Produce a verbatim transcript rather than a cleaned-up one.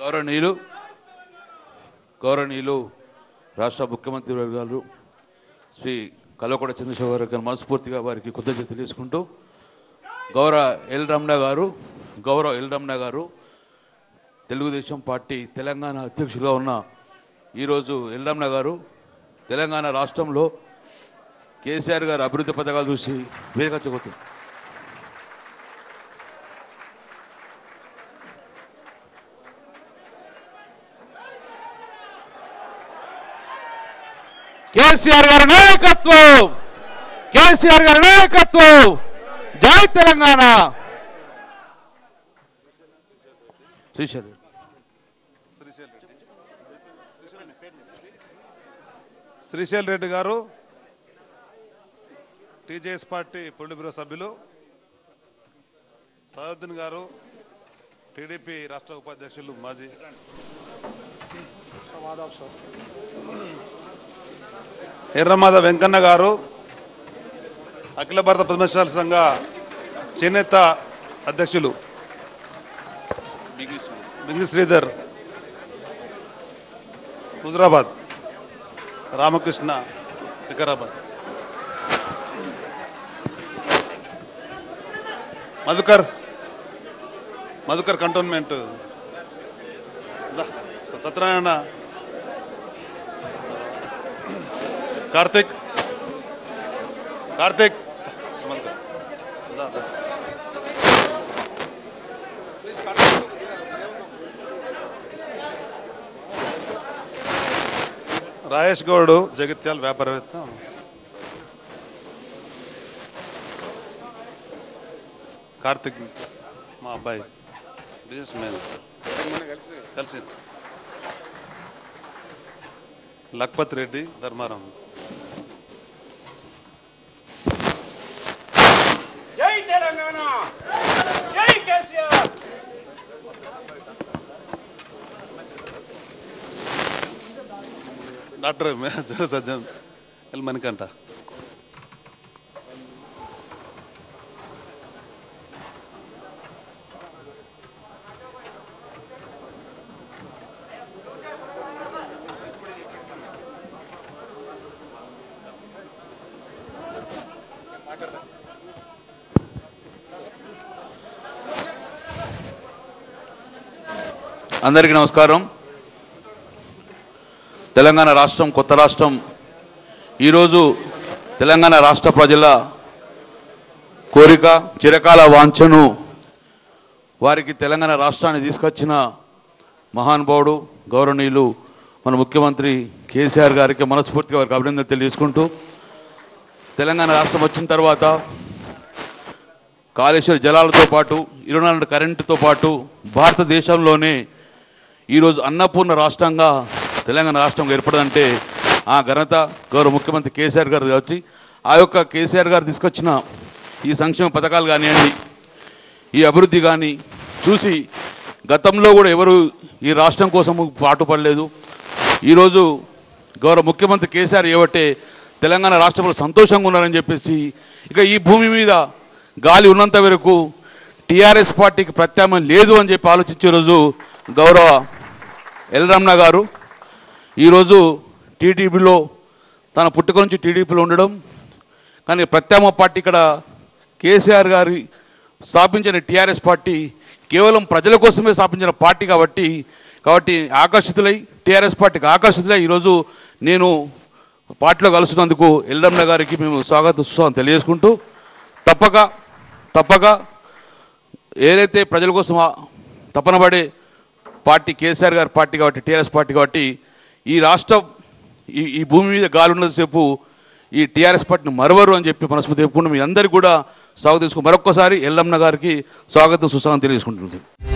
गौरव नीलू गौरव नीलू राष्ट्र मुख्यमंत्री वर्गालु श्री कल्वकुंटला चंद्रशेखर गारिनि मनस्फूर्तिगा वारिकि कृतज्ञतलु तेलुसुकुंटू गौरव एल रमण गारु गौरव एल रमण गारु तेलुगु देशम पार्टी तेलंगाण अध्यक्षुडिगा उन्न ई रोजु एल रमण गारु तेलंगाण राष्ट्रंलो కేసీఆర్ గారి అభివృద్ధి పథకాలు చూసి వేగెత్తగొట్టారు. కేసీఆర్ గారి నాయకత్వం కేసీఆర్ గారి నాయకత్వం జై తెలంగాణ. శ్రీశైల్ శ్రీశైల్ రెడ్డి శ్రీశైల్ రెడ్డి గారు टीजेएस पार्टी पोलिट ब्यूरो सभ्युलु सभ्युद्दीन गारू टीडीपी राष्ट्र उपाध्यक्षुलु माजी ఎర్రమాధవ వెంకన్న गारू अखिल भारत पद्मशाली संघ चेनेत अध्यक्षुलु बिंगी श्रीधर హుజూరాబాద్ रामकृष्ण వికారాబాద్ मधुकर मधुकर कंटोनमेंट सत्यनारायण कार्तिक कार्तिक राजेश गौड़ जगित्याल व्यापारवेत्ता कार्तिक मा अब्बाई बिजनेस मैन कल लखपत रेड्डी धर्माराम जय तेलंगाणा जय KCR doctor major Sajjan L Manikanta అందరికీ నమస్కారం. తెలంగాణ రాష్ట్రం కొత్త రాష్ట్రం ఈ రోజు తెలంగాణ రాష్ట్ర ప్రజల కోరిక చిరకాల వాంఛను వారికి తెలంగాణ రాష్ట్రాన్ని తీసుకొచ్చిన మహానుభావుడు గౌరవనీయులు మన ముఖ్యమంత్రి కేసీఆర్ గారికి మనస్ఫూర్తిగా వారికి అభినందనలు తెలియజేసుకుంటూ తెలంగాణ రాష్ట్రం వచ్చిన తర్వాత కాలేశ్వర్ జలాలతో పాటు ఇరవై నాలుగు కరెంటుతో పాటు భారతదేశంలోనే ఈ రోజు అన్నపూర్ణ రాష్ట్రంగా తెలంగాణ రాష్ట్రం ఏర్పడదంటే ఆ ఘనత గౌరవ ముఖ్యమంత్రి కేసీఆర్ గారు వచ్చి ఆ యొక్క కేసీఆర్ గారు తీసుకొచ్చిన ఈ సంక్షేమ పథకాలు కానివ్వండి ఈ అభివృద్ధి కానీ చూసి గతంలో కూడా ఎవరు ఈ రాష్ట్రం కోసం పాటుపడలేదు. ఈరోజు గౌరవ ముఖ్యమంత్రి కేసీఆర్ ఏవట్టే తెలంగాణ రాష్ట్రంలో సంతోషంగా ఉన్నారని చెప్పేసి ఇక ఈ భూమి మీద గాలి ఉన్నంత వరకు టీఆర్ఎస్ పార్టీకి ప్రత్యామ్నాయం లేదు అని చెప్పి ఆలోచించే రోజు గౌరవ ఎల్ రమణ గారు ఈరోజు టీడీపీలో తన పుట్టుక నుంచి టీడీపీలో ఉండడం కానీ ప్రత్యామ్నాయ పార్టీ ఇక్కడ కేసీఆర్ గారి స్థాపించిన టీఆర్ఎస్ పార్టీ కేవలం ప్రజల కోసమే స్థాపించిన పార్టీ కాబట్టి కాబట్టి ఆకర్షితులై టీఆర్ఎస్ పార్టీకి ఆకర్షితులై ఈరోజు నేను పార్టీలో కలుస్తున్నందుకు ఎల్ రమణ గారికి మేము స్వాగత సుస్వాగతం తెలియజేసుకుంటూ తప్పక తప్పక ఏదైతే ప్రజల కోసం తపనబడే పార్టీ కేసీఆర్ గారి పార్టీ కాబట్టి టీఆర్ఎస్ పార్టీ కాబట్టి ఈ రాష్ట్రం ఈ ఈ భూమి మీద గాలి ఉన్నంతసేపు ఈ టీఆర్ఎస్ పార్టీని మరవరు అని చెప్పి మనస్ఫూర్తి చెప్పుకుంటూ మీ అందరికీ కూడా స్వాగతం చేసుకుని మరొక్కసారి ఎల్ రమణ గారికి స్వాగతం సుస్వాగతం తెలియజేసుకుంటున్నాను.